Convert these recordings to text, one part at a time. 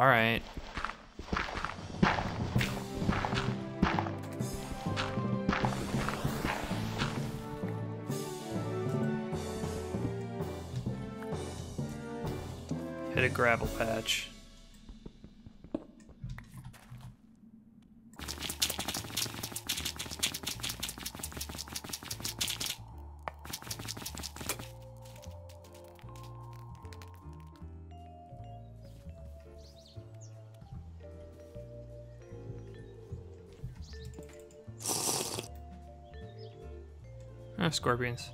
All right. Hit a gravel patch. Scorpions.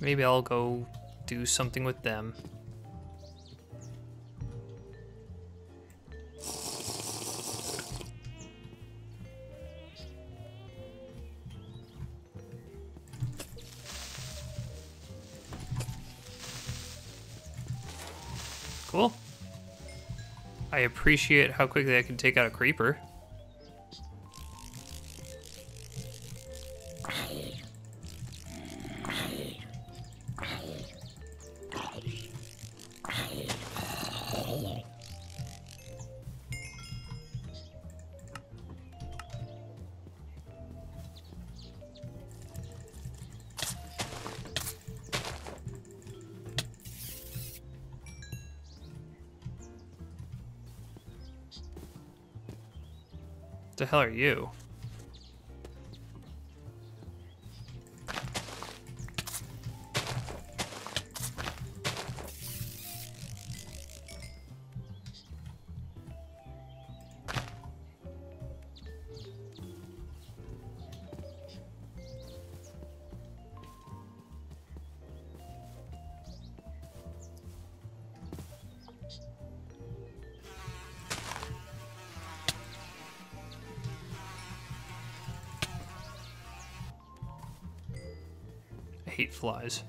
Maybe I'll go do something with them. Cool. I appreciate how quickly I can take out a creeper. The hell are you? Hate flies.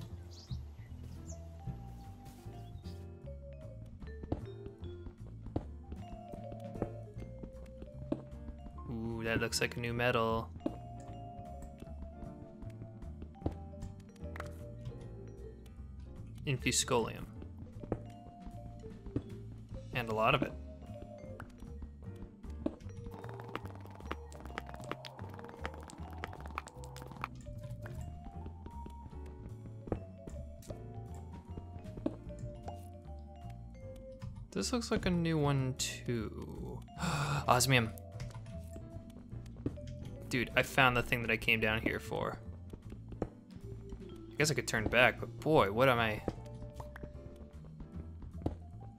Ooh, that looks like a new metal. Infuscolium. And a lot of it. This looks like a new one too. Osmium. Dude, I found the thing that I came down here for. I guess I could turn back, but boy, what am I?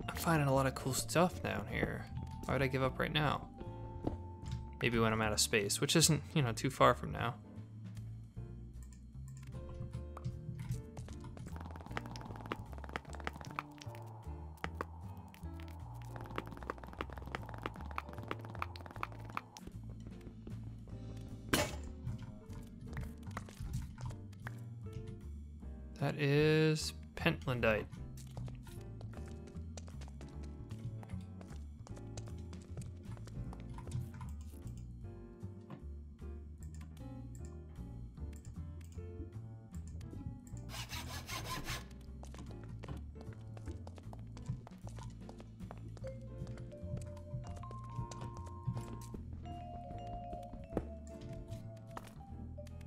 I'm finding a lot of cool stuff down here. Why would I give up right now? Maybe when I'm out of space, which isn't, you know, too far from now. That is Pentlandite.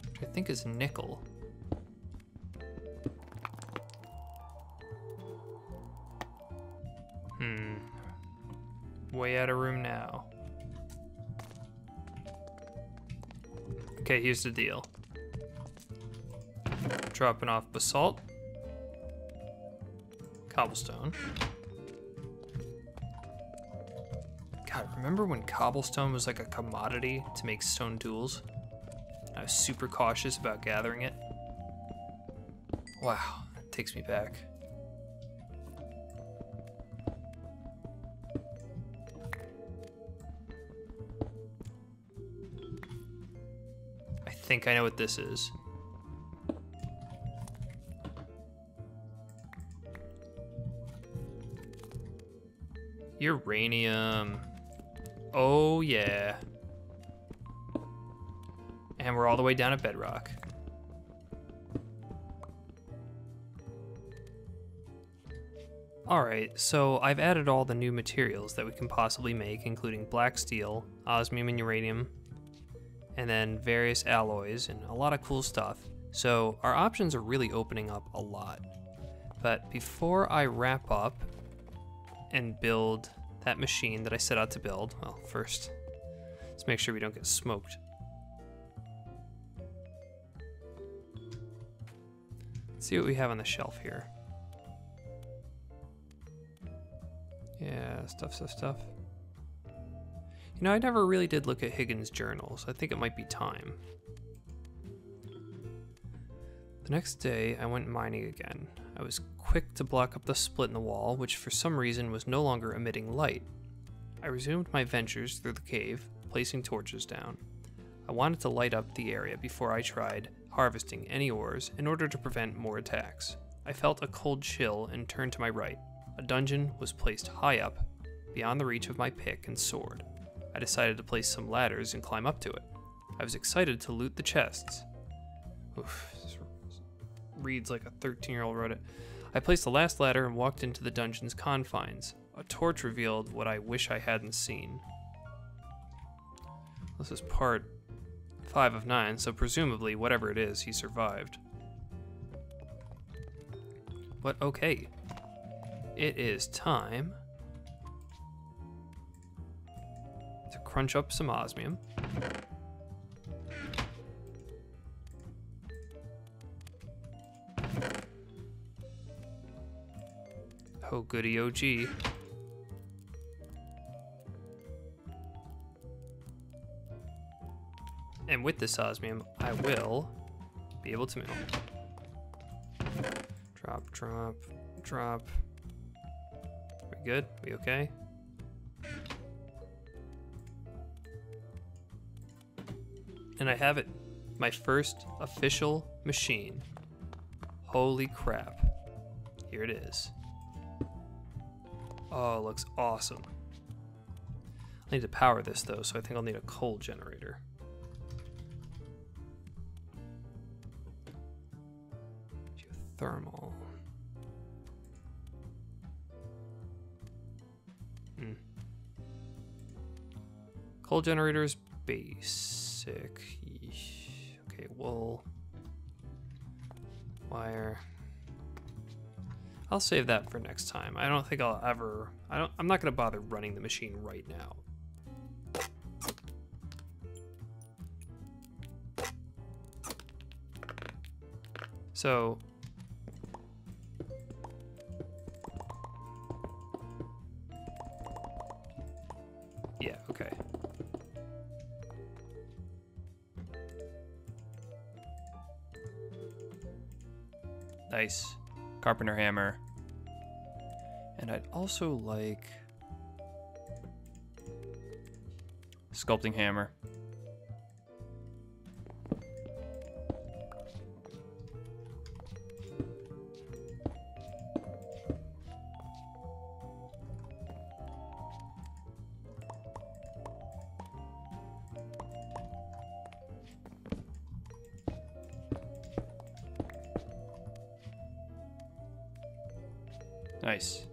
Which I think is nickel. Way out of room now. Okay, here's the deal. Dropping off basalt, cobblestone. God, remember when cobblestone was like a commodity to make stone tools? I was super cautious about gathering it. Wow, that takes me back. I think I know what this is. Uranium. Oh yeah. And we're all the way down at bedrock. Alright, so I've added all the new materials that we can possibly make, including black steel, osmium and uranium, and then various alloys and a lot of cool stuff. So our options are really opening up a lot. But before I wrap up and build that machine that I set out to build, well, first, let's make sure we don't get smoked. Let's see what we have on the shelf here. Yeah, stuff. You know, I never really did look at Higgins' journals. I think it might be time. The next day, I went mining again. I was quick to block up the split in the wall, which for some reason was no longer emitting light. I resumed my ventures through the cave, placing torches down. I wanted to light up the area before I tried harvesting any ores in order to prevent more attacks. I felt a cold chill and turned to my right. A dungeon was placed high up, beyond the reach of my pick and sword. I decided to place some ladders and climb up to it. I was excited to loot the chests. Oof, this reads like a 13-year-old wrote it. I placed the last ladder and walked into the dungeon's confines. A torch revealed what I wish I hadn't seen. This is part 5 of 9, so presumably whatever it is, he survived. But okay. It is time to crunch up some osmium. Oh goody, oh gee. And with this osmium, I will be able to move. Drop. We good? We okay? And I have it. My first official machine. Holy crap. Here it is. Oh, it looks awesome. I need to power this though, so I think I'll need a coal generator. Geothermal. Coal generator is basic. Okay, wool, wire. I'll save that for next time. I don't think I'll ever. I'm not gonna bother running the machine right now. So. Yeah. Okay. Nice. Carpenter hammer. And I'd also like sculpting hammer. Nice.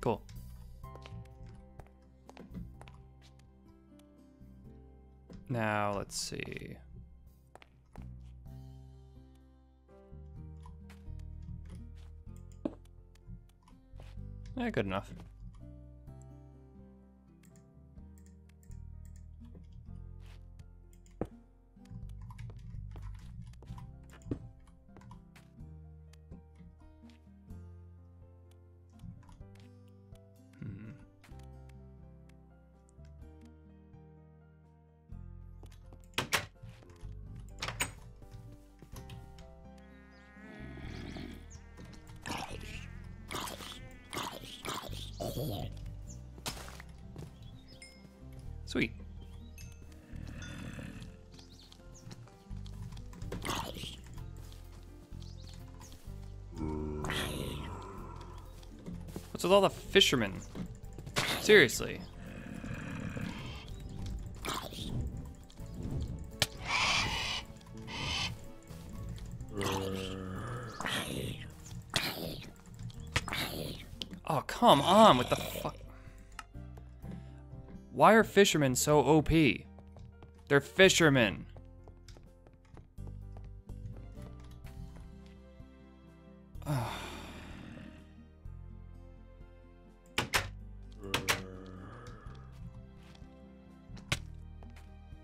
Cool. Now, let's see. Yeah, good enough. goes in here. Sweet. What's with all the fishermen? Seriously. Oh, come on, what the fuck? Why are fishermen so OP? They're fishermen. Oh.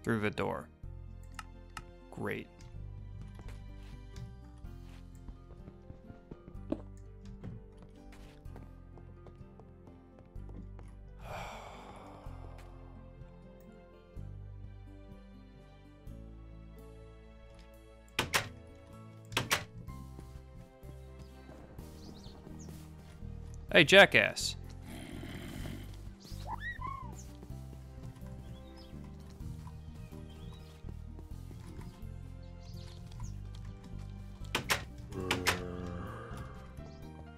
Through the door. Great. Hey, jackass.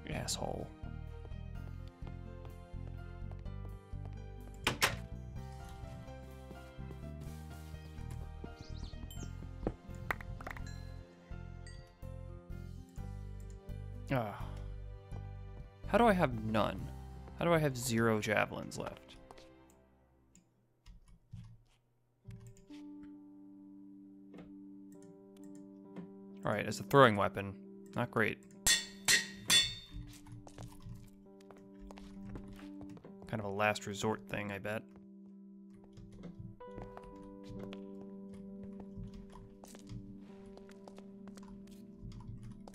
Asshole. Ah. How do I have none? How do I have 0 javelins left? All right, as a throwing weapon, not great. Kind of a last resort thing, I bet.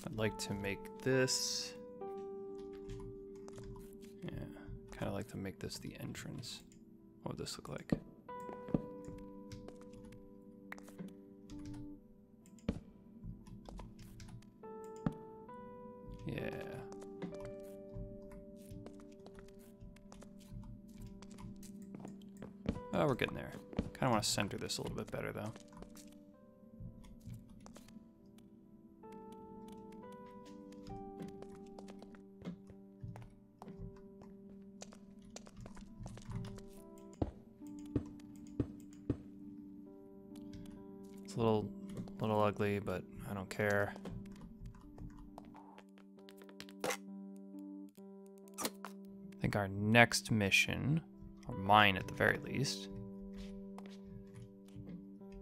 I'd like to make this. Kind of like to make this the entrance. What would this look like? Yeah. Oh, we're getting there. Kind of want to center this a little bit better though. Little ugly, but I don't care. I think our next mission, or mine at the very least,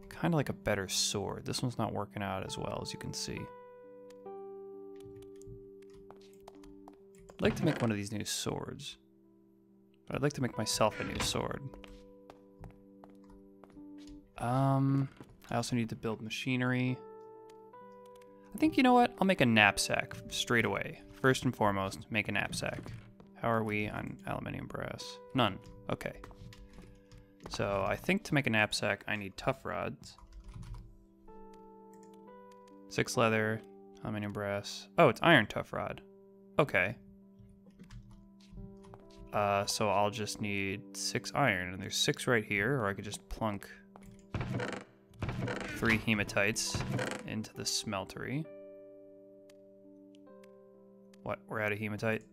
kind of like a better sword. This one's not working out as well as you can see. I'd like to make one of these new swords, but I'd like to make myself a new sword. I also need to build machinery. I think, you know what? I'll make a knapsack straight away. First and foremost, make a knapsack. How are we on aluminium brass? None. Okay. So I think to make a knapsack, I need tough rods. 6 leather, aluminium brass. Oh, it's iron tough rod. Okay. So I'll just need 6 iron, and there's 6 right here, or I could just plunk 3 hematites into the smeltery. What? We're out of hematite?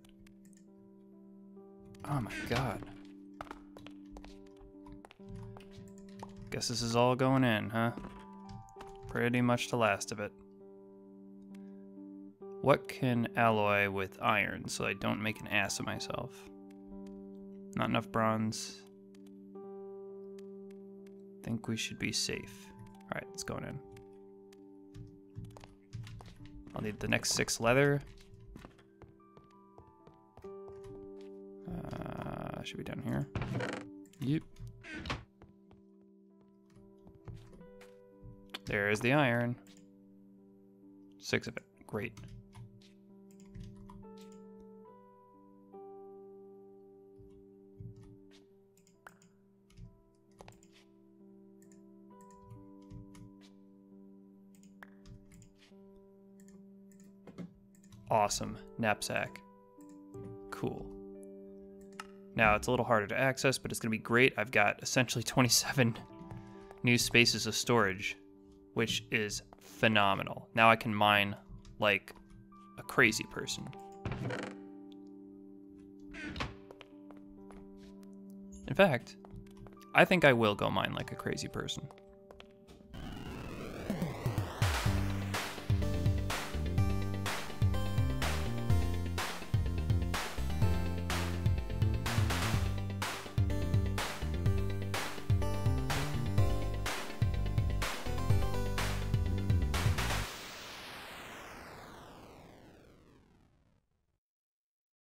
Oh my god. Guess this is all going in, huh? Pretty much the last of it. What can alloy with iron so I don't make an ass of myself? Not enough bronze. Think we should be safe. All right, it's going in. I'll need the next 6 leather. Should be down here. Yep. There is the iron. 6 of it. Great. Awesome. Knapsack. Cool. Now it's a little harder to access, but it's going to be great. I've got essentially 27 new spaces of storage, which is phenomenal. Now I can mine like a crazy person. In fact, I think I will go mine like a crazy person.